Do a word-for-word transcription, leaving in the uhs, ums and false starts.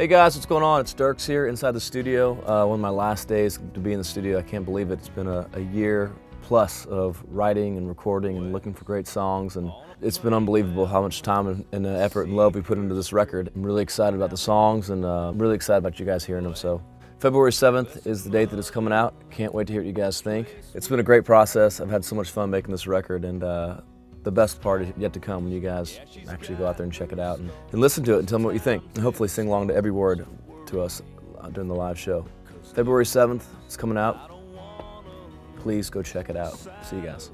Hey guys, what's going on? It's Dierks here inside the studio. Uh, one of my last days to be in the studio. I can't believe it. It's been a, a year plus of writing and recording and looking for great songs, and it's been unbelievable how much time and, and effort and love we put into this record. I'm really excited about the songs, and uh, I'm really excited about you guys hearing them. So February seventh is the date that it's coming out. Can't wait to hear what you guys think. It's been a great process. I've had so much fun making this record, and uh, the best part is yet to come when you guys actually go out there and check it out and, and listen to it and tell me what you think. And hopefully sing along to every word to us during the live show. February seventh, it's coming out. Please go check it out. See you guys.